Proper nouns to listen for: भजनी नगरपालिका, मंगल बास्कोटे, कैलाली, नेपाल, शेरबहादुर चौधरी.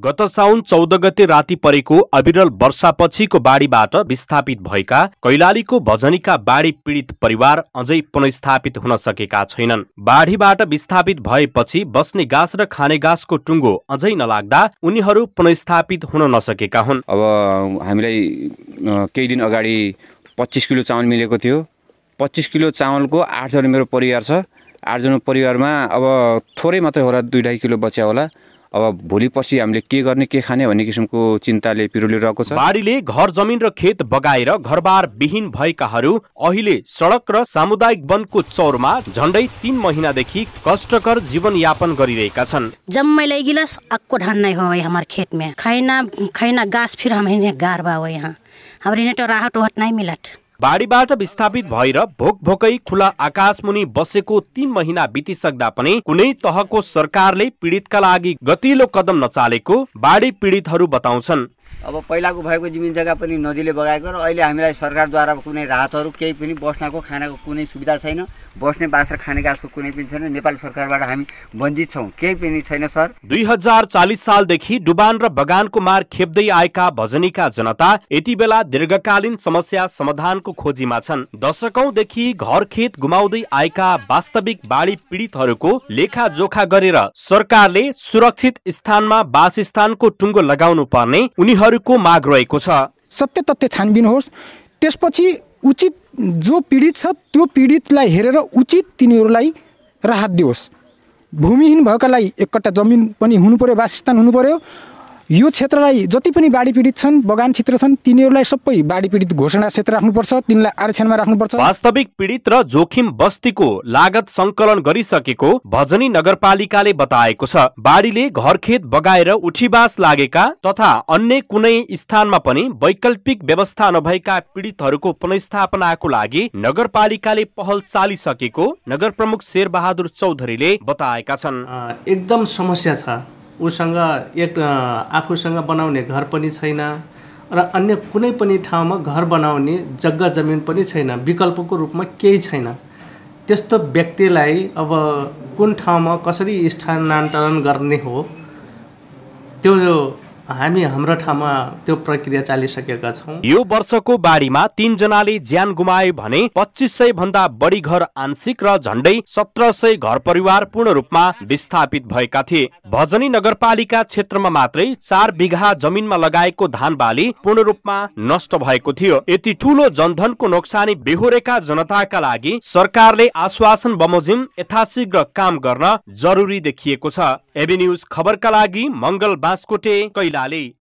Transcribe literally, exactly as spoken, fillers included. गत साउन चौध गते राति परेको अविरल वर्षापछिको बाढीबाट विस्थापित भएका कैलालीको भजनीका बाढी पीडित परिवार अझै पुनर्स्थापित हुन सकेका छैनन्। बाढीबाट विस्थापित भएपछि बस्ने गाँस र खाने गाँसको टुङ्गो अझै नलाग्दा उनीहरू पुनर्स्थापित हुन नसकेका हुन्। अब हामीलाई केही दिन अगाडि पच्चीस किलो चामल मिलेको थियो। पच्चीस किलो चामलको आठ जना मेरो परिवार छ। आठ जना परिवारमा अब थोरै मात्रै होला, दुई ढाई किलो बच्या होला। अब भोलि पर्सि हामीले के गर्ने के खाने भन्ने किसिमको चिन्ताले पिरोलिरहेको छ। बाढीले घर जमिन र खेत बगाएर घरबार विहीन भएकाहरू अहिले सडक र सामुदायिक वनको चौरमा झण्डै तीन महिनादेखि कष्टकर जीवन यापन गरिरहेका छन्। जम्मै लैगिलस अक्को ढन्नै होय हाम्रो खेतमा खैना खैना गास फिर हामीले गारबा हो। यहाँ हाम्रो नेट राहत होत नै मिलत। बाढीबाट विस्थापित भएर भोकभोकै खुला आकाशमुनि बसेको तीन महिना बितिसक्दा पनि कुनै तहको सरकारले पीडितका लागि गतिलो कदम नचालेको बाढी पीडितहरू बताउँछन्। अब पहिलाको भएको जमिन जग्गा पनि नदीले बगाएको र अहिले हामीलाई सरकारद्वारा कुनै राहतहरू केही पनि बस्नको खानाको कुनै सुविधा छैन। बस्ने बास र खाने गाँसको कुनै पनि छैन। नेपाल सरकारबाट हामी वञ्चित छौँ, केही पनि छैन सर। दुई हजार चालिस सालदेखि डुबान र बगानको मार खेप्दै आएका भजनीका जनता यति बेला दीर्घकालीन समस्या समाधानको खोजीमा छन्। दशकौंदेखि घर खेत गुमाउँदै आएका वास्तविक बाढी पीडितहरूको लेखाजोखा गरेर सरकारले सुरक्षित स्थानमा वासस्थानको टुङ्गो लगाउनु पर्ने उनीहरू को माग रहेको छ। सत्य तथ्य छानबिन होस्, त्यसपछि उचित जो पीडित छ त्यो पीडितलाई हेरेर उचित तिनीहरूलाई राहत दियोस्। भूमिहीन भएकालाई एकट्टा जमिन पनि हुनु पर्यो, वासस्थान हुनु पर्यो। यो क्षेत्रलाई जति पनि बाढी पीडित छन्, बगान क्षेत्र छन्, तिनीहरूलाई सबै बाढी पीडित घोषणा क्षेत्र राख्नुपर्छ, तिनीलाई आरक्षणमा राख्नुपर्छ। वास्तविक पीडित र जोखिम बस्तीको लागत संकलन गरिसकेको भजनी नगरपालिकाले बताएको छ। बाढीले घरखेत बगाएर उठीबास लागेका तथा अन्य कुनै स्थानमा पनि वैकल्पिक व्यवस्था नभएका पीडितहरूको पुनर्स्थापनाको लागि नगरपालिकाले पहल चालिसकेको नगर प्रमुख शेरबहादुर चौधरीले बताएका छन्। एकदम समस्या छ। उसँग एक आफूसँग बनाउने घर पनि छैन र अन्य कुनै पनि ठाउँमा घर बनाउने जग्गा जमिन पनि छैन। विकल्पको रूपमा केही छैन। त्यस्तो व्यक्तिलाई अब कुन ठाउँमा कसरी स्थानान्तरण गर्ने हो त्यो हामी हाम्रो ठाउँमा त्यो प्रक्रिया चालिसकेका छौँ। यो वर्षको बाढीमा तीन जनाले ज्यान गुमाए भने पच्चीस सय भन्दा बढी घर आंशिक र झण्डै सत्र सय घर परिवार पूर्ण रूपमा विस्थापित भएका थिए। भजनी नगरपालिका क्षेत्रमा मात्रै चार बिघा जमिनमा लगाएको धान बाली पूर्ण रूपमा नष्ट भएको थियो। यति ठूलो जनधनको नोक्सानी बेहोरेका जनताका लागि सरकारले आश्वासन बमोजिम यथाशीघ्र काम गर्न जरुरी देखिएको छ। एभिन्युज खबरका लागि मंगल बास्कोटे, कैलाली।